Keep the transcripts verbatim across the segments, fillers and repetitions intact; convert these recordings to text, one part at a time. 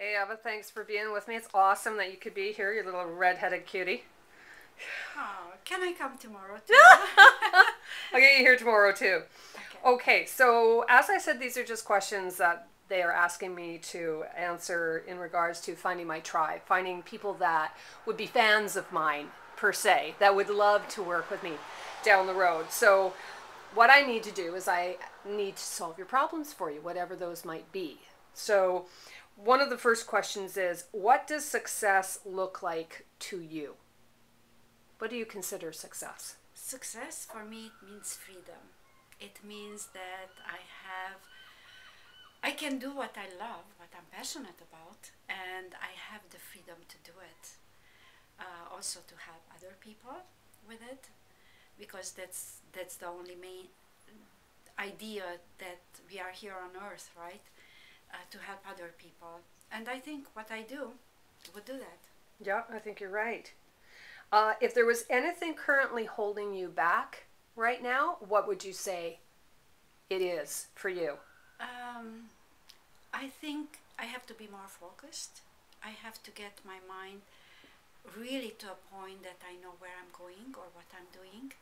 Hey Eva, thanks for being with me. It's awesome that you could be here, you little red-headed cutie. Oh, can I come tomorrow too? I'll get you here tomorrow too. Okay. Okay, so as I said, these are just questions that they are asking me to answer in regards to finding my tribe, finding people that would be fans of mine, per se, that would love to work with me down the road. So what I need to do is I need to solve your problems for you, whatever those might be. So one of the first questions is, what does success look like to you? What do you consider success? Success for me, it means freedom. It means that I have, I can do what I love, what I'm passionate about, and I have the freedom to do it. Uh, also to help other people with it, because that's, that's the only main idea that we are here on earth, right? Uh, to help other people, and I think what I do would do that. Yeah, I think you're right. Uh, if there was anything currently holding you back right now, what would you say it is for you? Um, I think I have to be more focused. I have to get my mind really to a point that I know where I'm going or what I'm doing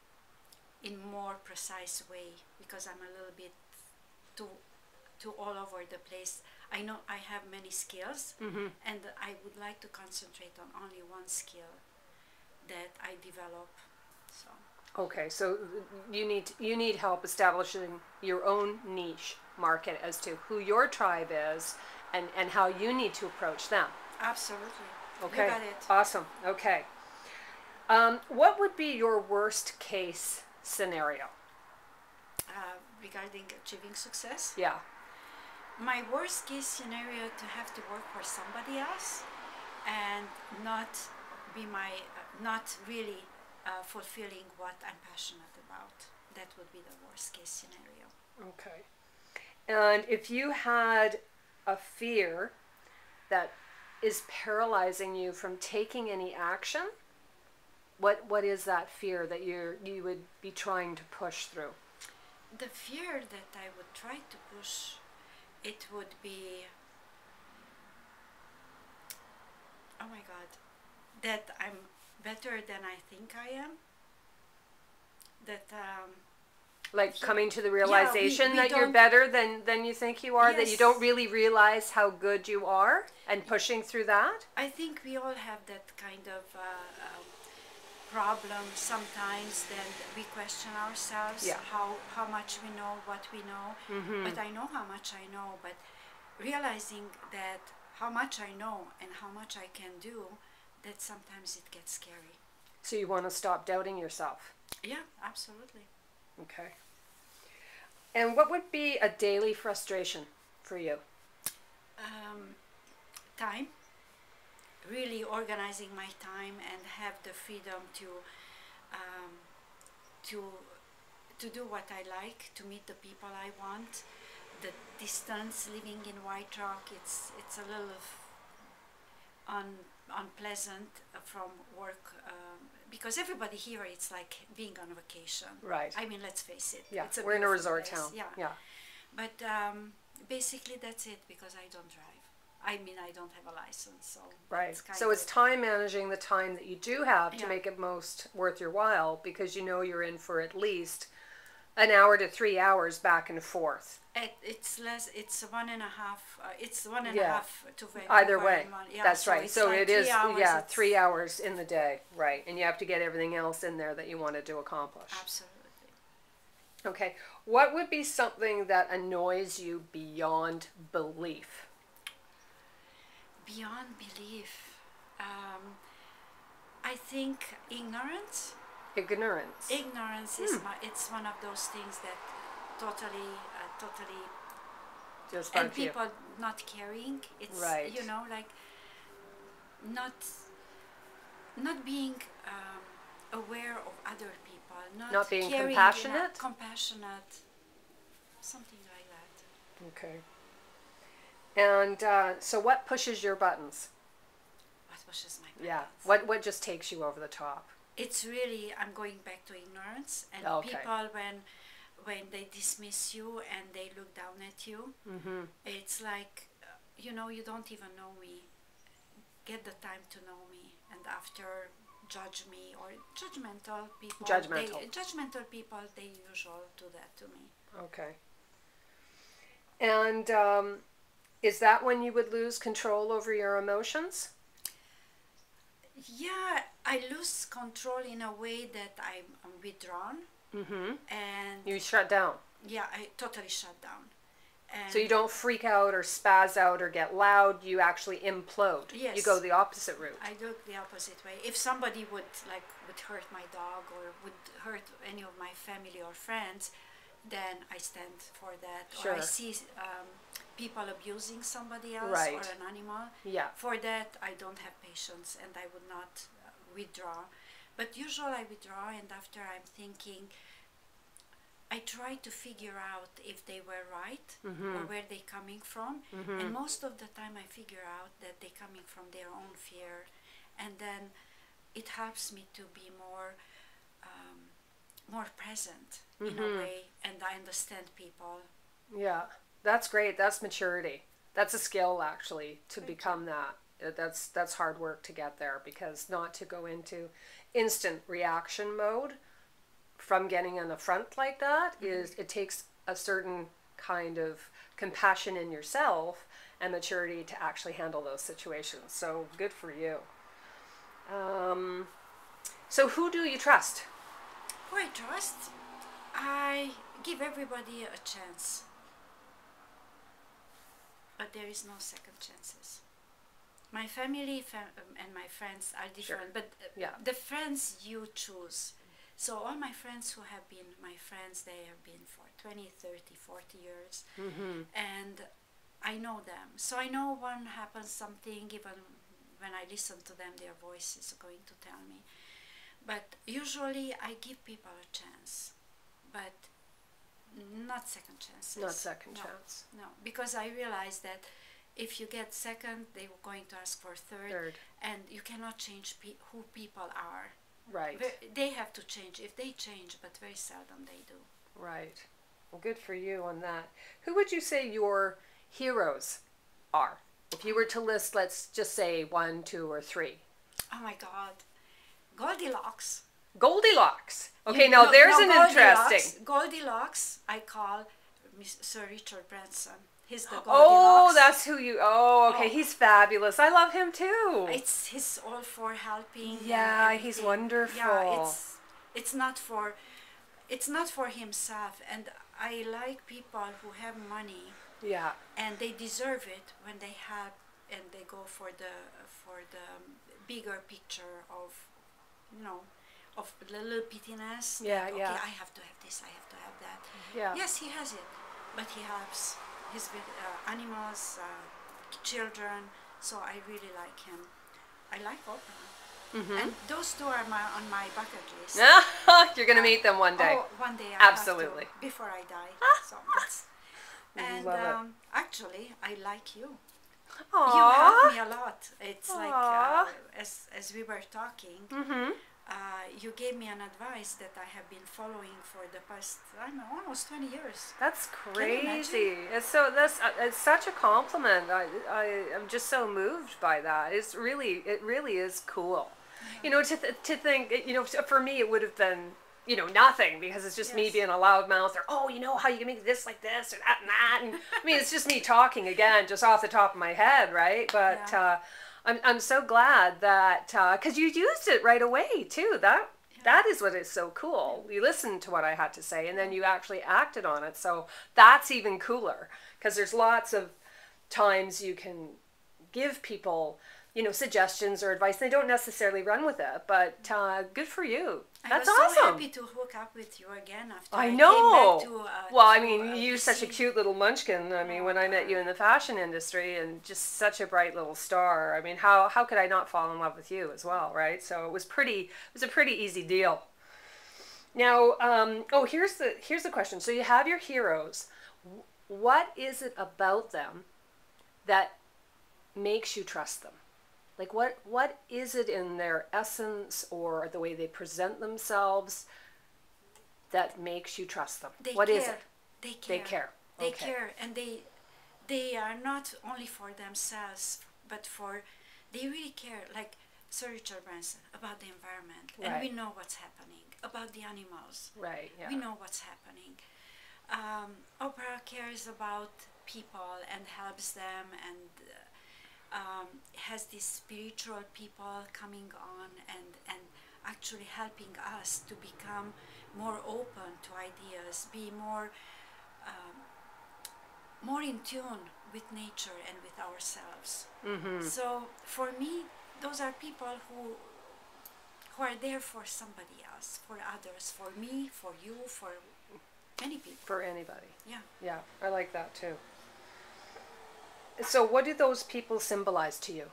in more precise way, because I'm a little bit too to all over the place. I know I have many skills, mm-hmm. and I would like to concentrate on only one skill that I develop. So okay, so you need you need help establishing your own niche market as to who your tribe is and and how you need to approach them. Absolutely. Okay. You got it. Awesome. Okay. Um, what would be your worst case scenario uh, regarding achieving success? Yeah. My worst case scenario to have to work for somebody else and not be my, uh, not really uh, fulfilling what I'm passionate about. That would be the worst case scenario. Okay. And if you had a fear that is paralyzing you from taking any action, what what is that fear that you're, you would be trying to push through? The fear that I would try to push, it would be, oh my God, that I'm better than I think I am. That um, like he, coming to the realization yeah, we, we that you're better than than you think you are, yes. That you don't really realize how good you are, and pushing through that. I think we all have that kind of uh, um, problem sometimes, then we question ourselves, yeah. how how much we know, what we know, mm-hmm. but I know how much I know, but realizing that how much I know and how much I can do, that sometimes it gets scary. So you want to stop doubting yourself? Yeah, absolutely. Okay. And what would be a daily frustration for you? Um, time. Really organizing my time and have the freedom to um, to to do what I like, to meet the people I want. The distance, living in White Rock, it's it's a little un, unpleasant from work, um, because everybody here, it's like being on vacation. Right. I mean, let's face it. Yeah, it's a we're in a resort place. Town. Yeah. Yeah. But um, basically that's it, because I don't drive. I mean, I don't have a license, so... Right. It's kind so it's time managing the time that you do have to yeah. make it most worth your while, because you know you're in for at least an hour to three hours back and forth. It, it's less... It's one and a half... Uh, it's one and yeah. a half to... Either way. One, yeah, that's so right. So like it is, hours, yeah, it's... three hours in the day. Right. And you have to get everything else in there that you wanted to accomplish. Absolutely. Okay. What would be something that annoys you beyond belief? Beyond belief, um, I think ignorance. Ignorance. Ignorance hmm. is my, it's one of those things that totally, uh, totally, just and people you. Not caring. It's right. You know, like not, not being um, aware of other people. Not, not being caring compassionate. Enough, compassionate, something like that. Okay. And uh, so what pushes your buttons? What pushes my buttons? Yeah. What, what just takes you over the top? It's really, I'm going back to ignorance. And okay. people, when when they dismiss you and they look down at you, mm-hmm. it's like, you know, you don't even know me. Get the time to know me, and after judge me, or judgmental people. Judgmental. They, judgmental people, they usually do that to me. Okay. And um, is that when you would lose control over your emotions? Yeah, I lose control in a way that I'm, I'm withdrawn. Mm-hmm. And you shut down. Yeah, I totally shut down. And so you don't freak out or spaz out or get loud. You actually implode. Yes. You go the opposite route. I do the opposite way. If somebody would like would hurt my dog or would hurt any of my family or friends, then I stand for that. Sure. Or I see um, people abusing somebody else, right, or an animal. Yeah. For that, I don't have patience, and I would not uh, withdraw. But usually I withdraw, and after I'm thinking, I try to figure out if they were right, mm-hmm, or where they're coming from. Mm-hmm. And most of the time I figure out that they're coming from their own fear. And then it helps me to be more um, more present, mm-hmm, in a way. And I understand people. Yeah, that's great. That's maturity. That's a skill, actually, to Thank become you. that. That's, that's hard work to get there, because not to go into instant reaction mode from getting an affront like that, mm-hmm, is it takes a certain kind of compassion in yourself and maturity to actually handle those situations. So good for you. Um, so who do you trust? Who I trust? I give everybody a chance. But there is no second chances. My family fam and my friends are different, sure, but yeah, the friends you choose. So all my friends who have been my friends, they have been for twenty, thirty, forty years, mm-hmm, and I know them. So I know when happens something, even when I listen to them, their voice is going to tell me. But usually I give people a chance, but not second chances. Not second no, chance. No, because I realize that if you get second, they were going to ask for third, third. and you cannot change pe who people are. Right. They have to change. If they change, but very seldom they do. Right. Well, good for you on that. Who would you say your heroes are? If you were to list, let's just say one, two, or three. Oh, my God. Goldilocks. Goldilocks. Okay, you, now no, there's no, an Goldilocks, interesting. Goldilocks, I call Sir Richard Branson. He's the Goldilocks. Oh, that's who you... Oh, okay. Oh. He's fabulous. I love him too. It's he's all for helping. Yeah, he's wonderful. Yeah, it's it's not for it's not for himself. And I like people who have money. Yeah. And they deserve it when they help and they go for the for the bigger picture of, you know, of the little pittiness. Yeah, that, okay, yeah. I have to have this. I have to have that. Yeah. Yes, he has it, but he helps his uh, animals, uh, children, so I really like him. I like Oprah. Mm-hmm. And those two are my, on my bucket list. You're going to uh, meet them one day. Oh, one day. I Absolutely. Have to, before I die. So that's, and um, actually, I like you. Aww. You help me a lot. It's Aww. like, uh, as, as we were talking, mm-hmm, uh, you gave me an advice that I have been following for the past, I don't know, almost twenty years. That's crazy. It's so that's uh, it's such a compliment. I I am just so moved by that. It's really it really is cool. Yeah. You know, to th to think, you know, for me it would have been, you know, nothing, because it's just yes. me being a loud mouth, or oh, you know how you can make this like this or that and that. And I mean, it's just me talking again, just off the top of my head, right? But. Yeah. Uh, I'm, I'm so glad that, because uh, you used it right away, too. That yeah. That is what is so cool. You listened to what I had to say, and then you actually acted on it. So that's even cooler, because there's lots of times you can give people, you know, suggestions or advice. They don't necessarily run with it, but uh, good for you. That's awesome. I was awesome. so happy to hook up with you again after I, I know. Came back to, uh, well, I mean, uh, you're B C. Such a cute little munchkin. I mean, when I met you in the fashion industry, and just such a bright little star. I mean, how how could I not fall in love with you as well, right? So it was pretty. It was a pretty easy deal. Now, um, oh, here's the here's the question. So you have your heroes. What is it about them that makes you trust them? Like, what, what is it in their essence or the way they present themselves that makes you trust them? They what care. is it? They care. They care. They okay. care, and they they are not only for themselves, but for, they really care, like Sir Richard Branson, about the environment. Right. And we know what's happening, about the animals. Right. Yeah. We know what's happening. Um, Oprah cares about people and helps them, and uh, um, has these spiritual people coming on and, and actually helping us to become more open to ideas, be more um, more in tune with nature and with ourselves. Mm-hmm. So for me, those are people who who are there for somebody else, for others, for me, for you, for many people. For anybody. Yeah. Yeah, I like that too. So what do those people symbolize to you?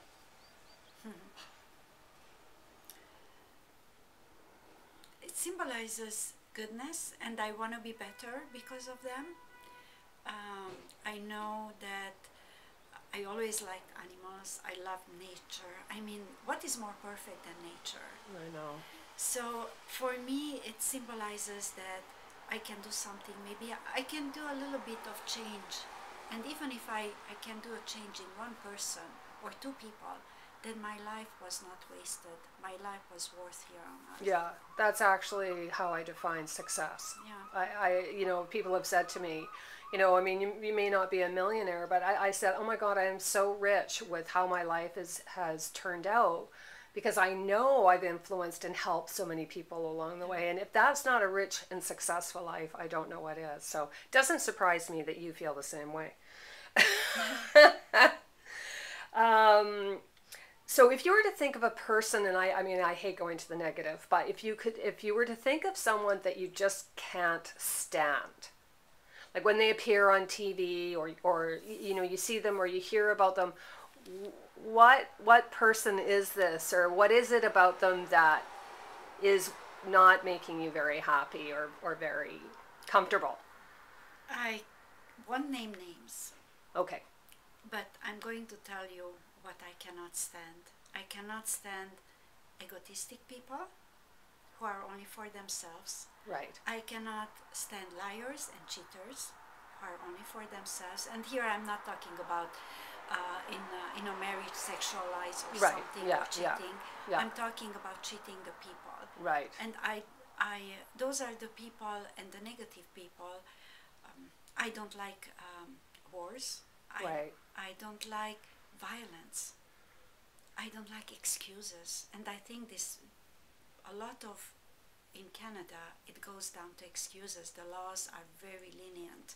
Mm-hmm. It symbolizes goodness, and I want to be better because of them. Um, I know that I always like animals. I love nature. I mean, what is more perfect than nature? I know. So for me, it symbolizes that I can do something. Maybe I can do a little bit of change. And even if I, I can do a change in one person or two people, then my life was not wasted. My life was worth here on earth. Yeah, that's actually how I define success. Yeah. I, I you know, people have said to me, you know, I mean, you, you may not be a millionaire, but I, I said, oh my God, I am so rich with how my life is, has turned out, because I know I've influenced and helped so many people along the way. And if that's not a rich and successful life, I don't know what is. So it doesn't surprise me that you feel the same way. um, So if you were to think of a person, and I, I mean, I hate going to the negative, but if you could, if you were to think of someone that you just can't stand, like when they appear on T V or, or, you know, you see them or you hear about them, what, what person is this, or what is it about them that is not making you very happy or, or very comfortable? I won't name names. Okay. But I'm going to tell you what I cannot stand. I cannot stand egotistic people who are only for themselves. Right. I cannot stand liars and cheaters who are only for themselves. And here I'm not talking about uh, in uh, in a marriage sexual lies or right. something yeah, or cheating. Yeah, yeah. I'm talking about cheating the people. Right. And I I those are the people, and the negative people. Um, I don't like um, wars. I, right. I don't like violence. I don't like excuses, and I think this a lot of in Canada it goes down to excuses. The laws are very lenient,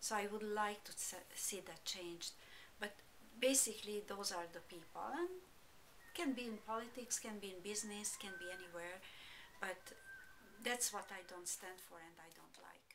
so I would like to see that changed. But basically those are the people, and can be in politics, can be in business, can be anywhere, but that's what I don't stand for and I don't like.